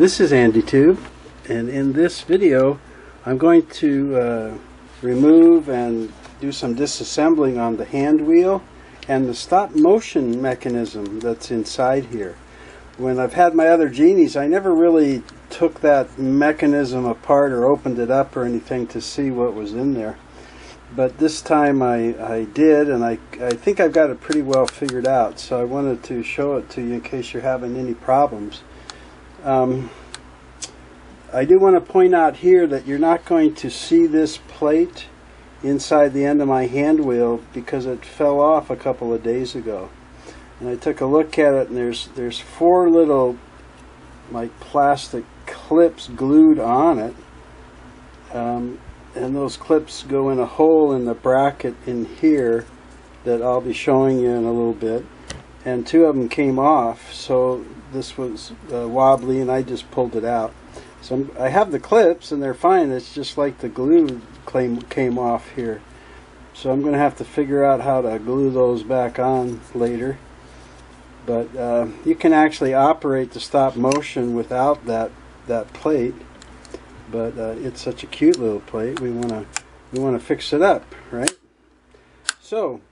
This is Andy Tube, and in this video I'm going to remove and do some disassembling on the hand wheel and the stop motion mechanism that's inside here. When I've had my other Genies, I never really took that mechanism apart or opened it up or anything to see what was in there. But this time I did, and I think I've got it pretty well figured out, so I wanted to show it to you in case you're having any problems. I do want to point out here that you're not going to see this plate inside the end of my hand wheel because it fell off a couple of days ago. And I took a look at it, and there's four little like plastic clips glued on it, and those clips go in a hole in the bracket in here that I'll be showing you in a little bit, and two of them came off, so this was wobbly, and I just pulled it out. So I have the clips and they're fine. It's just like the glue came off here, so I'm going to have to figure out how to glue those back on later. But you can actually operate the stop motion without that plate, but it's such a cute little plate, we want to fix it up, right? So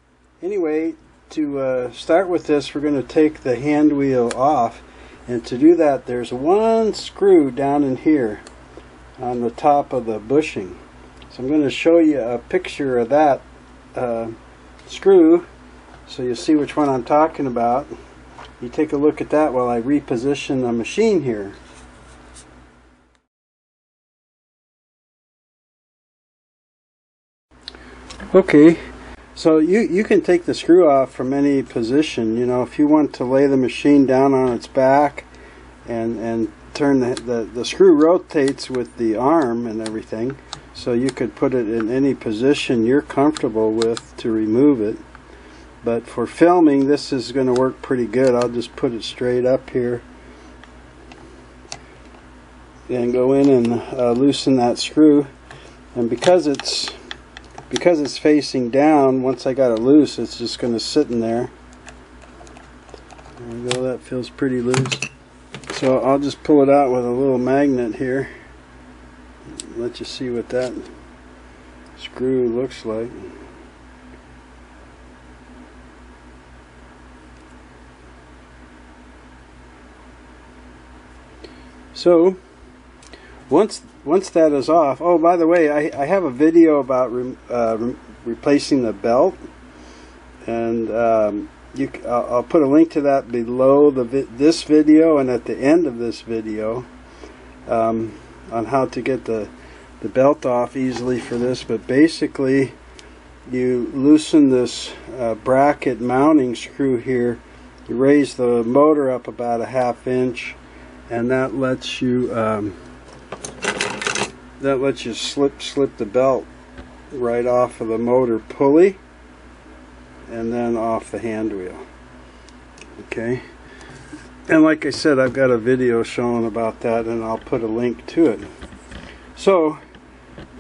anyway, to start with this, we're going to take the hand wheel off, and to do that there's one screw down in here on the top of the bushing. So I'm going to show you a picture of that screw so you see which one I'm talking about. You take a look at that while I reposition the machine here. Okay, so you can take the screw off from any position. You know, if you want to lay the machine down on its back and turn the screw rotates with the arm and everything, so you could put it in any position you're comfortable with to remove it. But for filming, this is going to work pretty good. I'll just put it straight up here and go in and loosen that screw. And because it's facing down, once I got it loose, it's just going to sit in there. There we go, that feels pretty loose. So I'll just pull it out with a little magnet here. Let you see what that screw looks like. So once that is off, oh, by the way, I have a video about replacing the belt, and I'll put a link to that below this video and at the end of this video, on how to get the belt off easily for this. But basically, you loosen this bracket mounting screw here, you raise the motor up about a ½ inch, and that lets you slip the belt right off of the motor pulley and then off the hand wheel. Okay, and like I said, I've got a video showing about that, and I'll put a link to it. So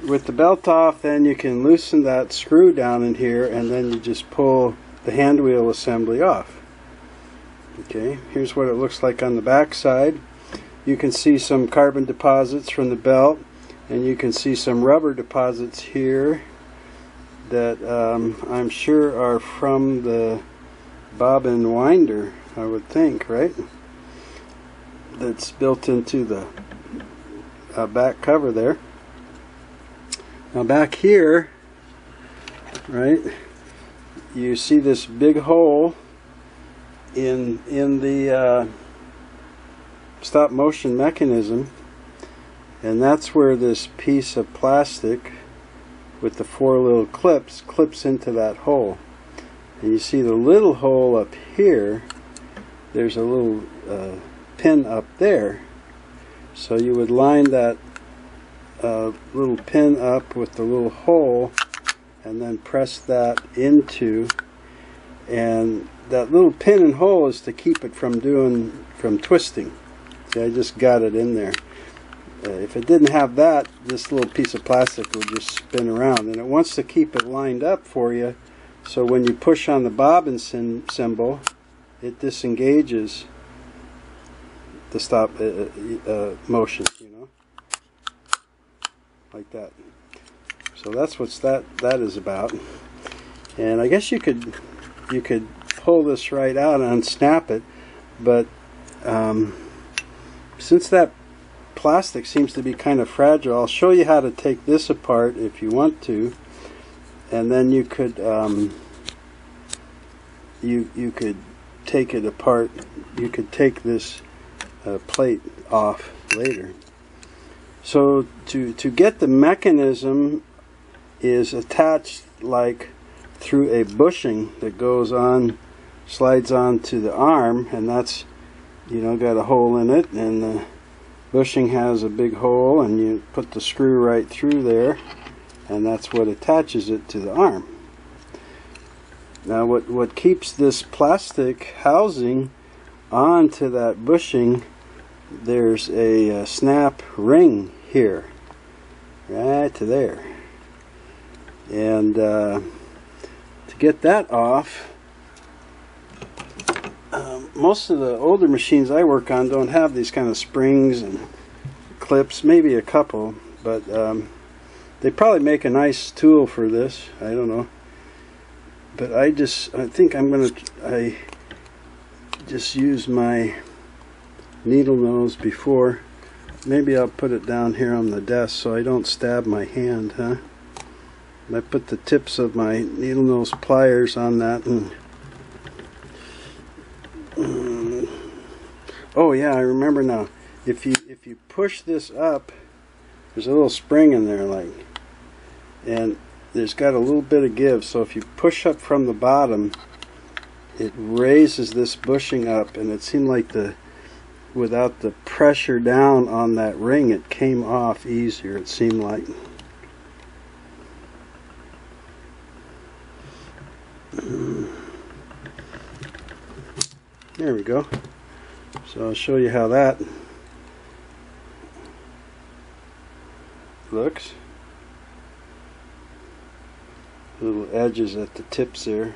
with the belt off, then you can loosen that screw down in here, and then you just pull the hand wheel assembly off. Okay, here's what it looks like on the back side. You can see some carbon deposits from the belt, and you can see some rubber deposits here that I'm sure are from the bobbin winder, I would think, right? That's built into the back cover there. Now back here, right, you see this big hole in the stop motion mechanism, and that's where this piece of plastic with the four little clips clips into that hole. And you see the little hole up here, there's a little pin up there, so you would line that little pin up with the little hole and then press that into, and that little pin and hole is to keep it from twisting. See, I just got it in there. If it didn't have that, this little piece of plastic would just spin around, and it wants to keep it lined up for you, so when you push on the bobbin symbol, it disengages to stop motion, you know, like that. So that's what that is about. And I guess you could pull this right out and unsnap it, but since that plastic seems to be kind of fragile, I'll show you how to take this apart if you want to, and then you could you could take it apart. You could take this plate off later. So to get the mechanism is attached like through a bushing that goes on, slides on to the arm, and that's, you know, got a hole in it, and the bushing has a big hole, and you put the screw right through there, and that's what attaches it to the arm. Now what keeps this plastic housing onto that bushing, there's a snap ring here, right to there, and to get that off, most of the older machines I work on don't have these kind of springs and clips, maybe a couple, but they probably make a nice tool for this, I don't know. But I just use my needle nose before. Maybe I'll put it down here on the desk so I don't stab my hand, huh? I put the tips of my needle nose pliers on that, and oh yeah, I remember now. If you push this up, there's a little spring in there, like, and there's got a little bit of give. So if you push up from the bottom, it raises this bushing up, and it seemed like without the pressure down on that ring, it came off easier, it seemed like. There we go. So I'll show you how that looks. Little edges at the tips there.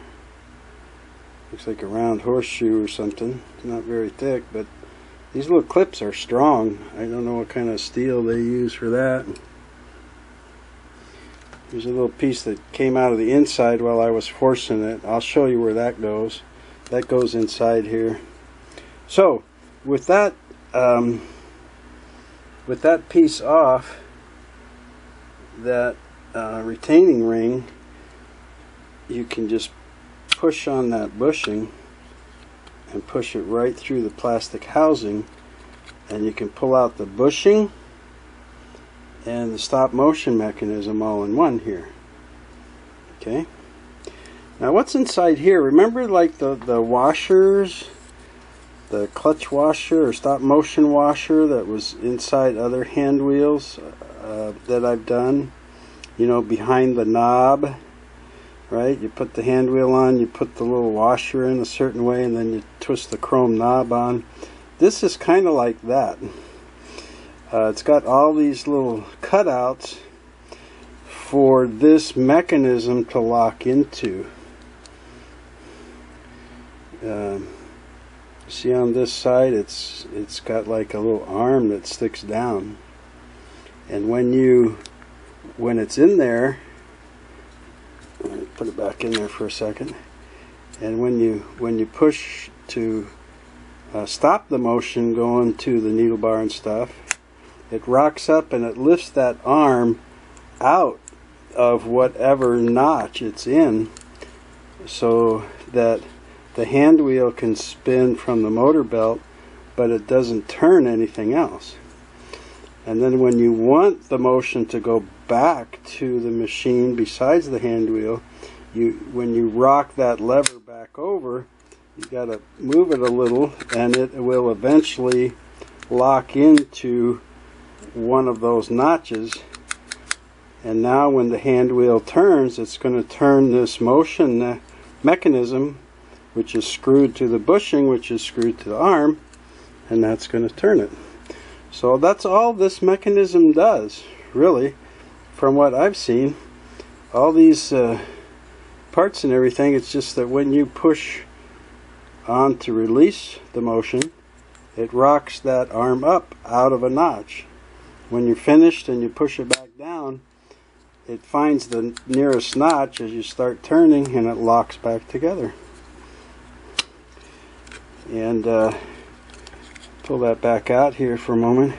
Looks like a round horseshoe or something. It's not very thick, but these little clips are strong. I don't know what kind of steel they use for that. There's a little piece that came out of the inside while I was forcing it. I'll show you where that goes. That goes inside here. So with that piece off, that retaining ring, you can just push on that bushing and push it right through the plastic housing, and you can pull out the bushing and the stop motion mechanism all in one here. Okay, now what's inside here? Remember, like the washers, the clutch washer or stop motion washer that was inside other hand wheels that I've done, you know, behind the knob. Right, you put the hand wheel on, you put the little washer in a certain way, and then you twist the chrome knob on. This is kind of like that. It's got all these little cutouts for this mechanism to lock into. See on this side, it's got like a little arm that sticks down, and when it's in there. Put it back in there for a second, and when you push to stop the motion going to the needle bar and stuff, it rocks up and it lifts that arm out of whatever notch it's in, so that the hand wheel can spin from the motor belt, but it doesn't turn anything else. And then when you want the motion to go back to the machine besides the hand wheel, when you rock that lever back over, you got to move it a little, and it will eventually lock into one of those notches. And now when the hand wheel turns, it's going to turn this motion mechanism, which is screwed to the bushing, which is screwed to the arm, and that's going to turn it. So that's all this mechanism does, really, from what I've seen. All these parts and everything, it's just that when you push on to release the motion, it rocks that arm up out of a notch. When you're finished and you push it back down, it finds the nearest notch as you start turning and it locks back together. And pull that back out here for a moment.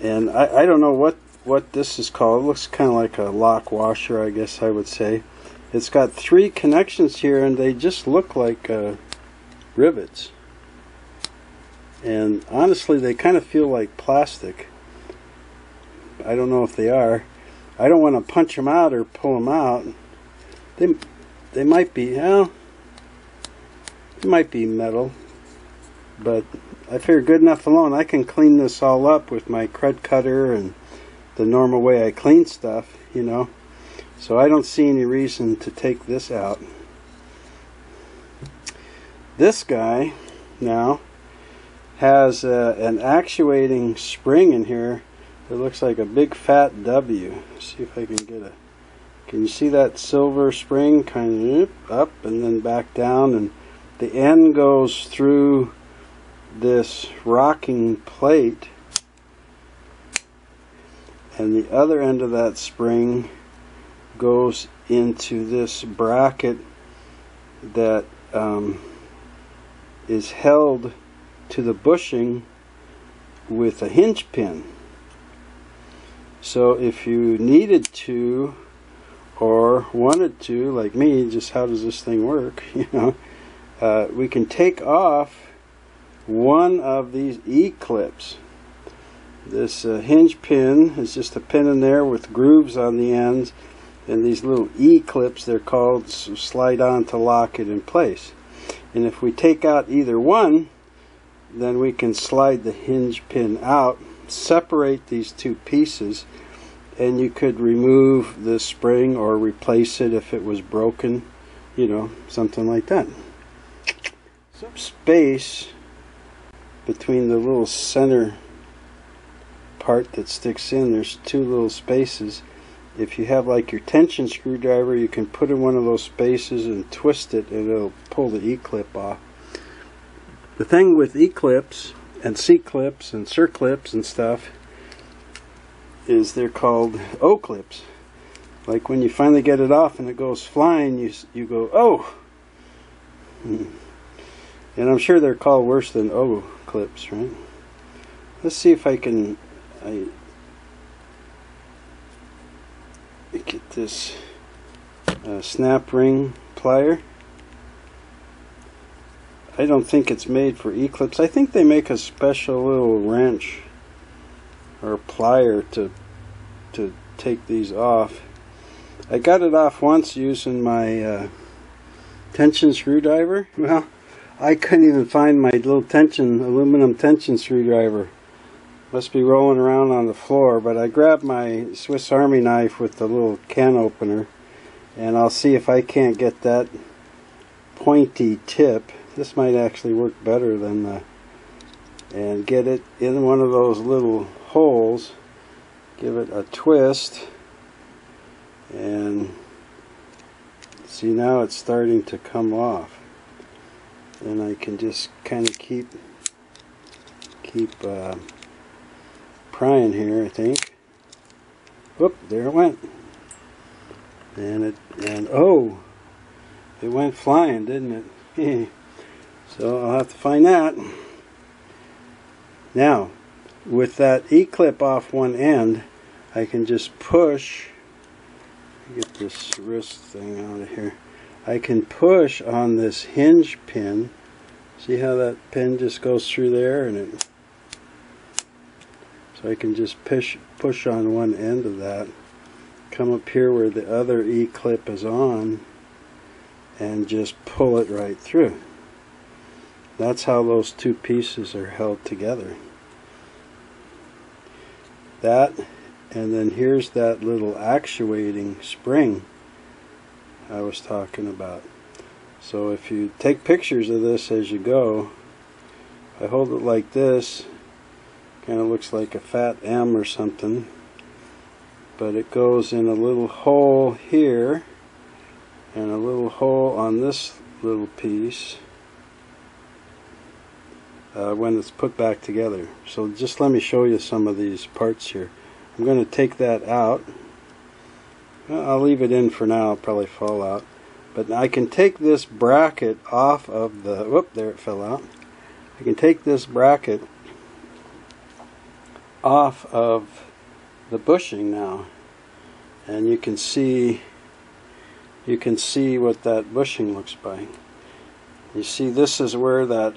And I don't know what this is called. It looks kind of like a lock washer, I guess I would say. It's got three connections here and they just look like rivets. And honestly, they kind of feel like plastic. I don't know if they are. I don't want to punch them out or pull them out. They might be, well, it might be metal, but I figure good enough alone. I can clean this all up with my crud cutter and the normal way I clean stuff, you know. So I don't see any reason to take this out. This guy now has an actuating spring in here. It looks like a big fat W. Let's see if I can get a... Can you see that silver spring kind of up and then back down, and the end goes through this rocking plate, and the other end of that spring goes into this bracket that is held to the bushing with a hinge pin. So if you needed to or wanted to, like me, just how does this thing work, you know, we can take off one of these E-clips. This hinge pin is just a pin in there with grooves on the ends, and these little E-clips, they're called, slide on to lock it in place. And if we take out either one, then we can slide the hinge pin out, separate these two pieces, and you could remove the spring or replace it if it was broken, you know, something like that. Some space between the little center part that sticks in, there's two little spaces. If you have like your tension screwdriver, you can put in one of those spaces and twist it and it'll pull the E-clip off. The thing with E-clips and C-clips and circlips and stuff is they're called O-clips. Like when you finally get it off and it goes flying, you go, oh! And I'm sure they're called worse than O-clips, right? Let's see if I can get this snap ring plier. I don't think it's made for E-clips. I think they make a special little wrench or plier to take these off. I got it off once using my tension screwdriver. Well, I couldn't even find my little aluminum tension screwdriver. Must be rolling around on the floor, but I grabbed my Swiss Army knife with the little can opener, and I'll see if I can't get that pointy tip. This might actually work better than the... And get it in one of those little holes, give it a twist, and see, now it's starting to come off. And I can just kind of keep prying here, I think. Whoop, there it went. And oh, it went flying, didn't it? So I'll have to find that. Now, with that E-clip off one end, I can just push, get this wrist thing out of here. I can push on this hinge pin. See how that pin just goes through there, and it... So I can just push on one end of that, come up here where the other E-clip is on, and just pull it right through. That's how those two pieces are held together. That, and then here's that little actuating spring I was talking about. So if you take pictures of this as you go, I hold it like this, kind of looks like a fat M or something, but it goes in a little hole here and a little hole on this little piece, when it's put back together. So just let me show you some of these parts here. I'm going to take that out. I'll leave it in for now, it'll probably fall out. But I can take this bracket off of the, whoop, there it fell out. I can take this bracket off of the bushing now, and you can see what that bushing looks like. You see, this is where that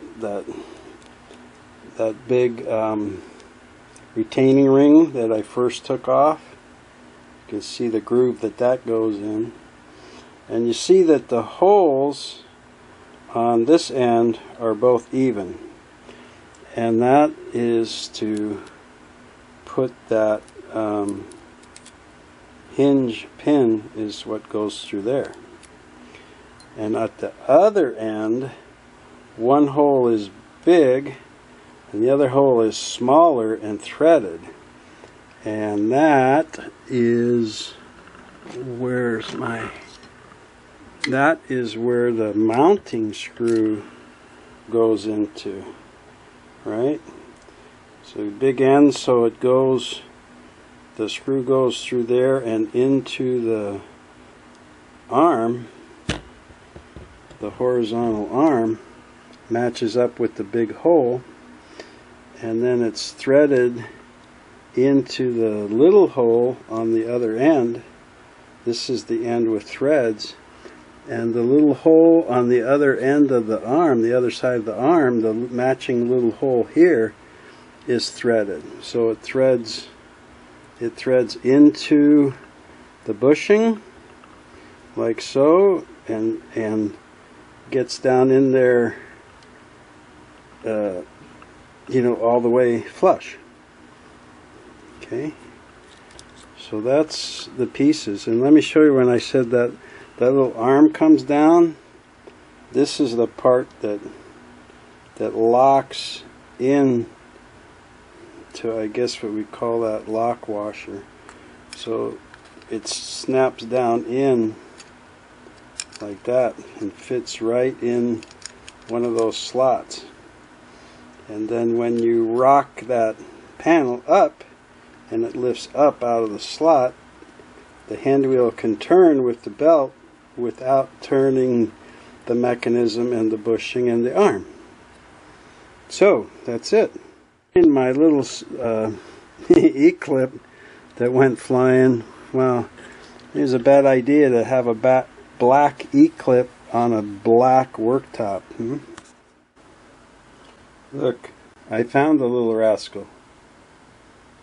big retaining ring that I first took off. You can see the groove that goes in, and you see that the holes on this end are both even, and that is to put that hinge pin is what goes through there. And at the other end, one hole is big and the other hole is smaller and threaded, and that is where the mounting screw goes into, right? So big end, so it goes, the screw goes through there and into the arm. The horizontal arm matches up with the big hole, and then it's threaded into the little hole on the other end. This is the end with threads, and the little hole on the other end of the arm, the other side of the arm, the matching little hole here is threaded. So it threads into the bushing like so, and gets down in there, you know, all the way flush. Okay, so that's the pieces. And let me show you, when I said that little arm comes down, this is the part that locks in to, I guess what we call that lock washer. So it snaps down in like that and fits right in one of those slots. And then when you rock that panel up and it lifts up out of the slot, the hand wheel can turn with the belt without turning the mechanism and the bushing and the arm. So that's it. In my little E-clip that went flying, well, it was a bad idea to have a black E-clip on a black worktop. Look, I found the little rascal.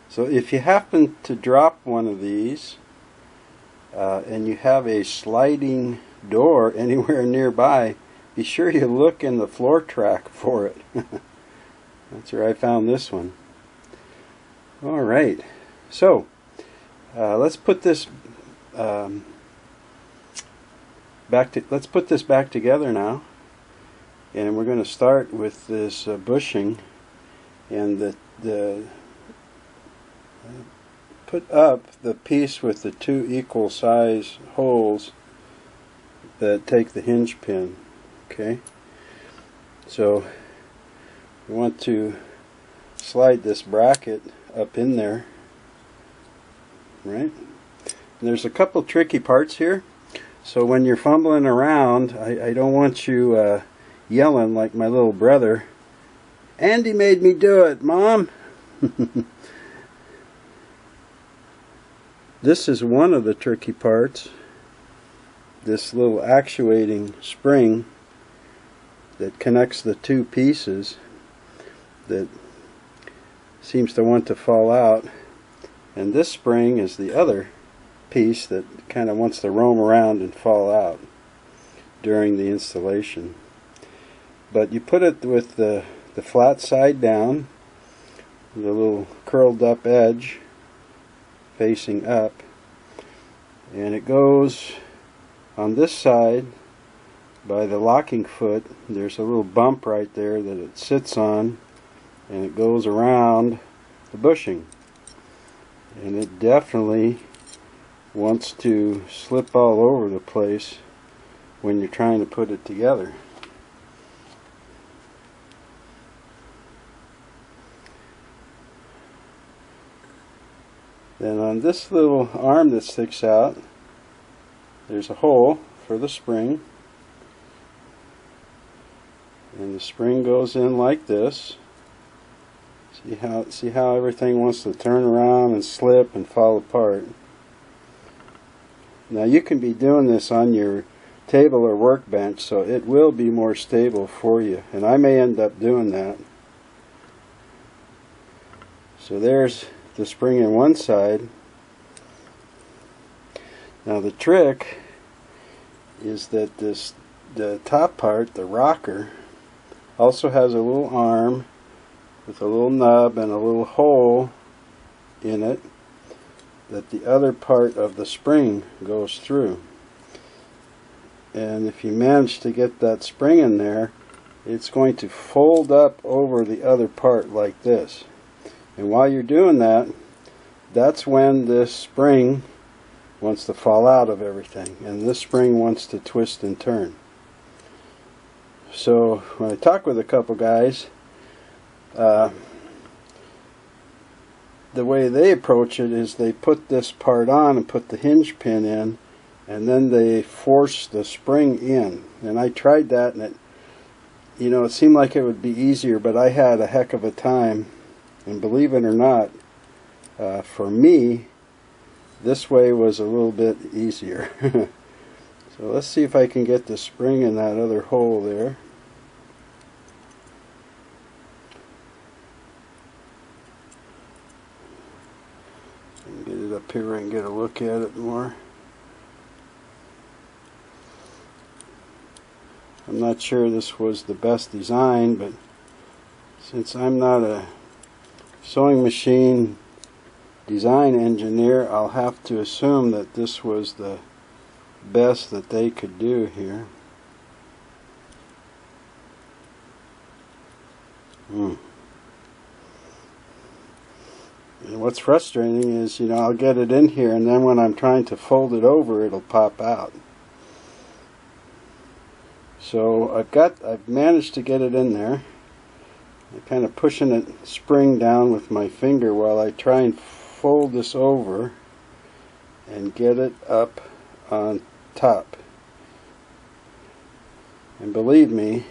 So if you happen to drop one of these and you have a sliding door anywhere nearby, be sure you look in the floor track for it. That's where I found this one. Alright, so let's put this back together now, and we're going to start with this bushing and put up the piece with the two equal size holes that take the hinge pin. Okay, so we want to slide this bracket up in there, right? And there's a couple tricky parts here, so when you're fumbling around, I don't want you yelling like my little brother, "Andy made me do it, Mom!" This is one of the tricky parts, this little actuating spring that connects the two pieces that seems to want to fall out, and this spring is the other piece that kind of wants to roam around and fall out during the installation. But you put it with the flat side down, the little curled up edge facing up, and it goes on this side by the locking foot. There's a little bump right there that it sits on, and it goes around the bushing, and it definitely wants to slip all over the place when you're trying to put it together. Then on this little arm that sticks out, there's a hole for the spring, and the spring goes in like this. See how everything wants to turn around and slip and fall apart. Now you can be doing this on your table or workbench, so it will be more stable for you, and I may end up doing that. So there's the spring in one side. Now the trick is that the top part, the rocker, also has a little arm with a little nub and a little hole in it that the other part of the spring goes through. And if you manage to get that spring in there, it's going to fold up over the other part like this. And while you're doing that, that's when this spring wants to fall out of everything, and this spring wants to twist and turn. So when I talk with a couple guys, the way they approach it is they put this part on and put the hinge pin in, and then they force the spring in. And I tried that, and it, you know, it seemed like it would be easier, but I had a heck of a time. And believe it or not, for me, this way was a little bit easier. So let's see if I can get the spring in that other hole there. Get it up here and get a look at it more. I'm not sure this was the best design, but since I'm not a sewing machine design engineer, I'll have to assume that this was the best that they could do here. And what's frustrating is, you know, I'll get it in here, and then when I'm trying to fold it over, it'll pop out. So I've managed to get it in there. I'm kind of pushing it spring down with my finger while I try and fold this over and get it up on top. And believe me,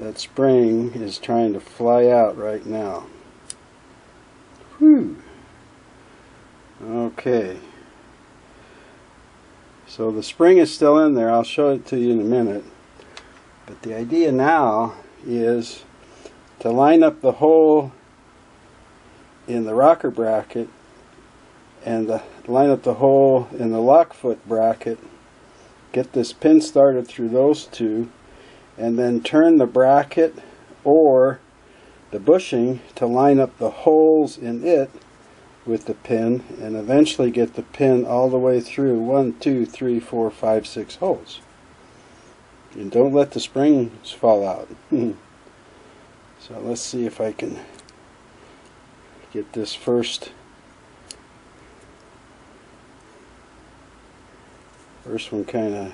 that spring is trying to fly out right now. Whew. Okay. So the spring is still in there. I'll show it to you in a minute. But the idea now is to line up the hole in the rocker bracket and line up the hole in the lock foot bracket, get this pin started through those two, and then turn the bracket or the bushing to line up the holes in it with the pin, and eventually get the pin all the way through 1, 2, 3, 4, 5, 6 holes. And don't let the springs fall out. So let's see if I can get this first one kind of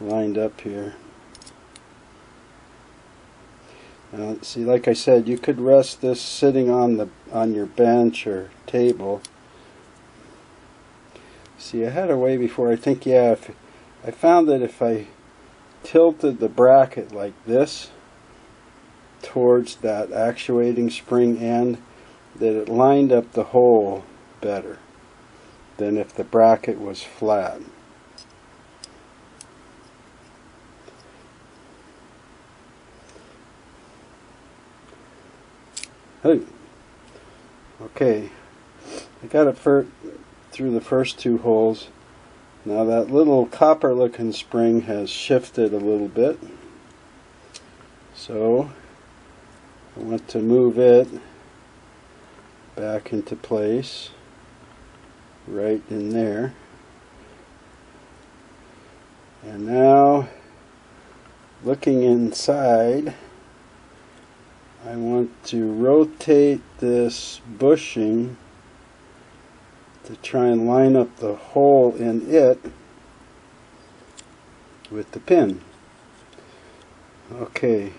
lined up here. Now, see, like I said, you could rest this sitting on your bench or table. See, I had a way before. I think, yeah, I found that if I tilted the bracket like this towards that actuating spring end, that it lined up the hole better than if the bracket was flat. Hey. Okay, I got it through the first two holes. Now that little copper looking spring has shifted a little bit, so I want to move it back into place right in there. And now, looking inside, I want to rotate this bushing to try and line up the hole in it with the pin. Okay.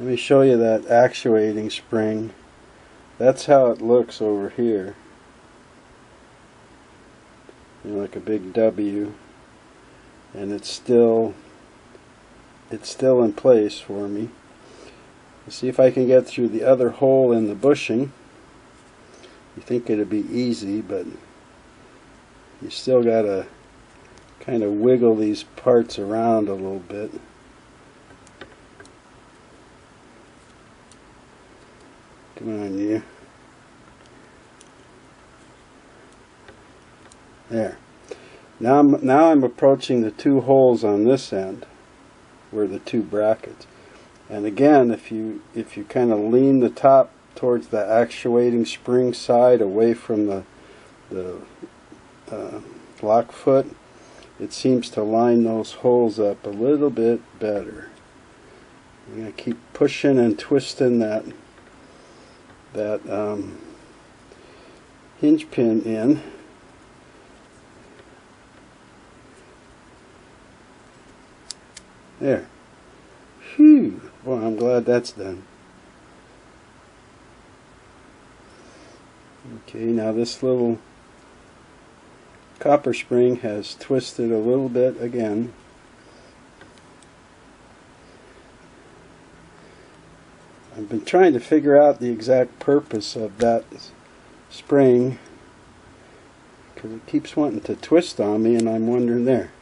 Let me show you that actuating spring. That's how it looks over here. You know, like a big W, and it's still in place for me. Let's see if I can get through the other hole in the bushing. You think it'd be easy, but you still gotta kind of wiggle these parts around a little bit. Come on, you. There. Now I'm approaching the two holes on this end, where the two brackets. And again, if you kind of lean the top towards the actuating spring side, away from the lock foot, it seems to line those holes up a little bit better. I'm going to keep pushing and twisting that hinge pin in. There. Phew. Boy, I'm glad that's done. Okay, now this little copper spring has twisted a little bit again. I've been trying to figure out the exact purpose of that spring, because it keeps wanting to twist on me, and I'm wondering there.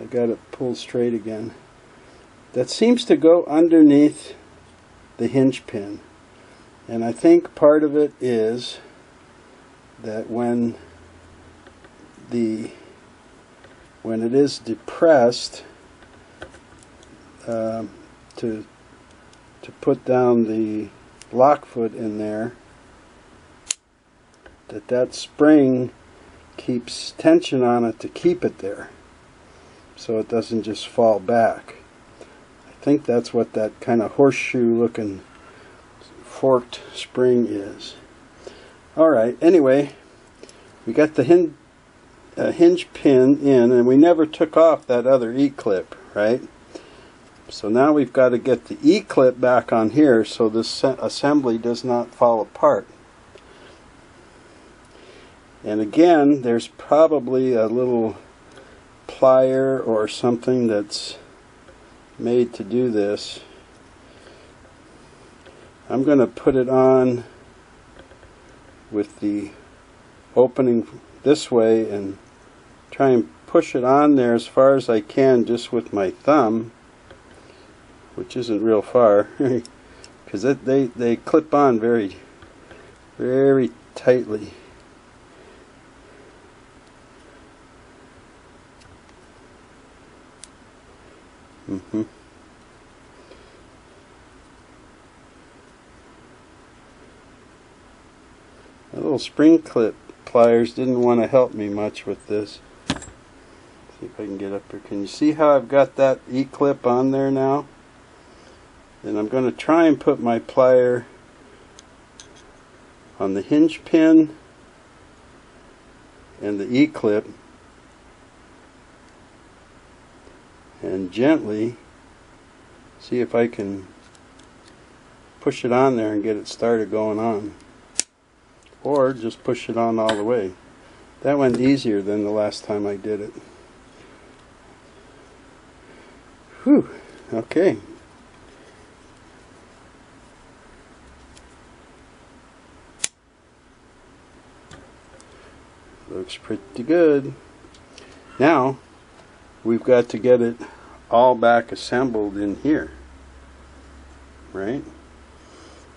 I got it pulled straight again. That seems to go underneath the hinge pin, and I think part of it is that when it is depressed to put down the lock foot in there, that spring keeps tension on it to keep it there, so it doesn't just fall back. I think that's what that kind of horseshoe looking forked spring is. Alright, anyway, we got the hinge pin in, and we never took off that other E-clip, right? So now we've got to get the E-clip back on here so this assembly does not fall apart. And again, there's probably a little plier or something that's made to do this. I'm going to put it on with the opening this way and try and push it on there as far as I can just with my thumb, which isn't real far because they clip on very, very tightly. Mm-hmm. The little spring clip pliers didn't want to help me much with this. Let's see if I can get up here. Can you see how I've got that E-clip on there now? And I'm going to try and put my plier on the hinge pin and the E-clip, and gently see if I can push it on there and get it started going on, or just push it on all the way. That went easier than the last time I did it. Whew, okay. Looks pretty good. Now we've got to get it all back assembled in here, right?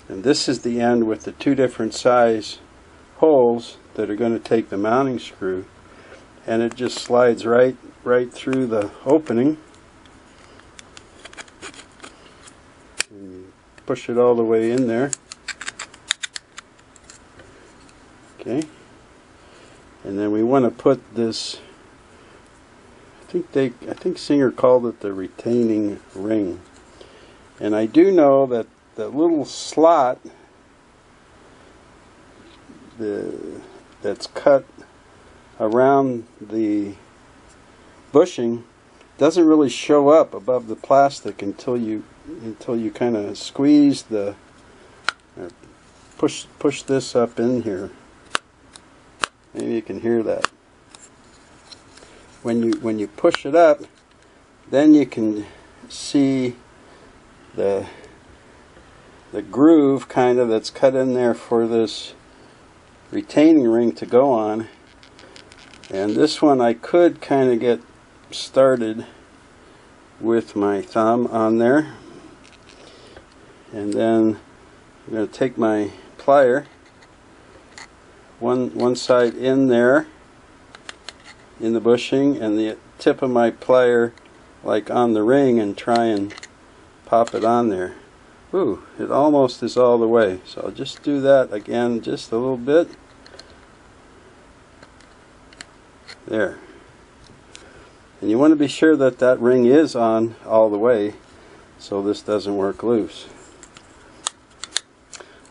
And this is the end with the two different size holes that are going to take the mounting screw, and it just slides right through the opening, and you push it all the way in there. Okay, and then we want to put this, I think Singer called it the retaining ring. And I do know that the little slot that's cut around the bushing doesn't really show up above the plastic until you until you kind of squeeze the, or push this up in here. Maybe you can hear that. When you push it up, then you can see the groove kind of that's cut in there for this retaining ring to go on. And this one I could kind of get started with my thumb on there, and then I'm going to take my plier one side in there in the bushing, and the tip of my plier like on the ring, and try and pop it on there. Ooh, it almost is all the way, so I'll just do that again just a little bit. There. And you want to be sure that that ring is on all the way so this doesn't work loose.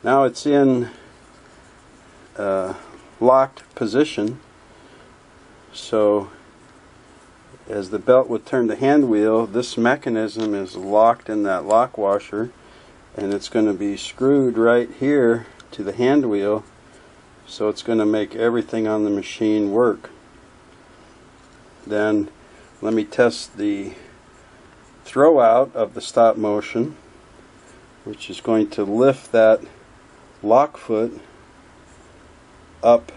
Now it's in locked position, so as the belt would turn the hand wheel, this mechanism is locked in that lock washer, and it's going to be screwed right here to the hand wheel, so it's going to make everything on the machine work. Then let me test the throw out of the stop motion, which is going to lift that lock foot up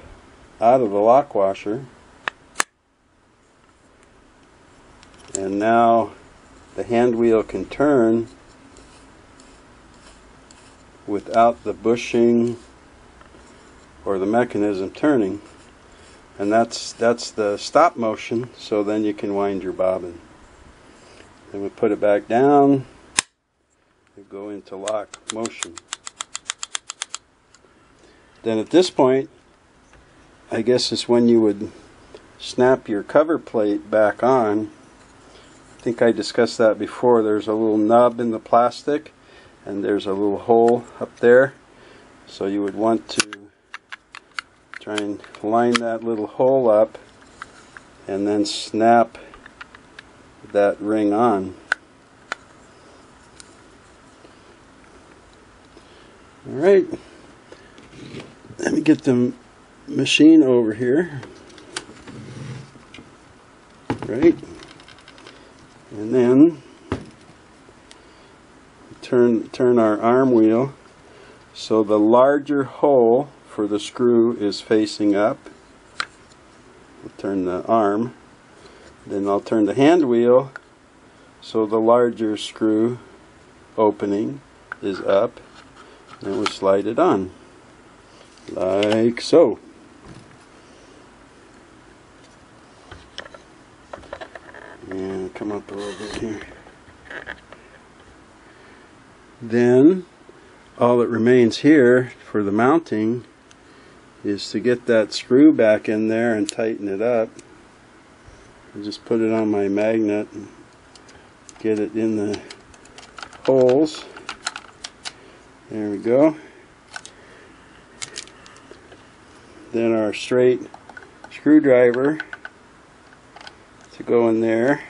out of the lock washer. And now the hand wheel can turn without the bushing or the mechanism turning. And that's the stop motion, so then you can wind your bobbin. Then we put it back down and go into lock motion. Then at this point, I guess is when you would snap your cover plate back on. I think I discussed that before. There's a little nub in the plastic, and there's a little hole up there, so you would want to try and line that little hole up and then snap that ring on. Alright, let me get the machine over here. Right, and then turn our arm wheel so the larger hole for the screw is facing up. We'll turn the arm, then I'll turn the hand wheel so the larger screw opening is up, and we'll slide it on like so. And come up a little bit here. Then all that remains here for the mounting is to get that screw back in there and tighten it up. I just put it on my magnet and get it in the holes. There we go. Then our straight screwdriver to go in there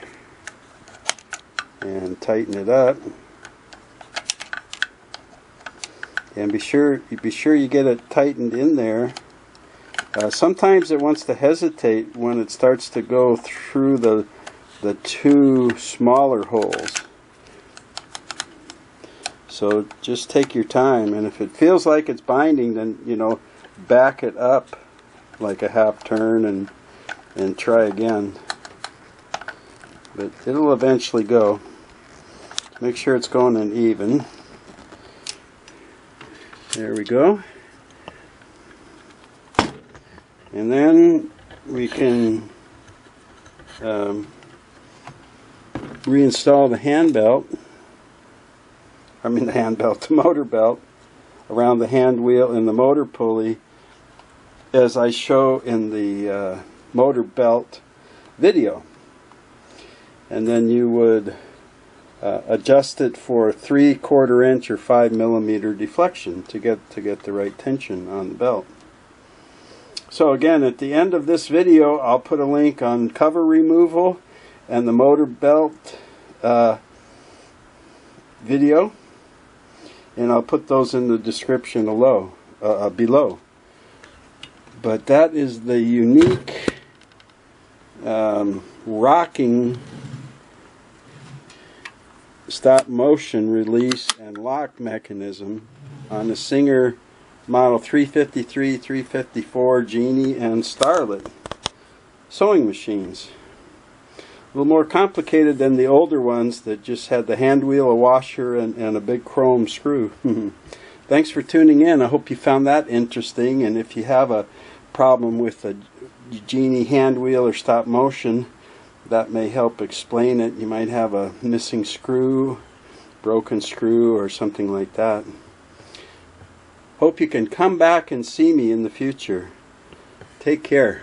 and tighten it up. And be sure you get it tightened in there. Sometimes it wants to hesitate when it starts to go through the two smaller holes. So just take your time, and if it feels like it's binding, then you know, back it up like a half turn and try again. But it'll eventually go. Make sure it's going in even. There we go. And then we can reinstall the hand belt, the motor belt, around the hand wheel and the motor pulley, as I show in the motor belt video. And then you would adjust it for 3/4 inch or 5 millimeter deflection to get the right tension on the belt. So again, at the end of this video, I'll put a link on cover removal and the motor belt video, and I'll put those in the description below. But that is the unique rocking stop motion release and lock mechanism on the Singer Model 353, 354, Genie, and Starlet sewing machines. A little more complicated than the older ones that just had the hand wheel, a washer, and a big chrome screw. Thanks for tuning in. I hope you found that interesting, and if you have a problem with a Genie hand wheel or stop motion, that may help explain it. You might have a missing screw, broken screw, or something like that. Hope you can come back and see me in the future. Take care.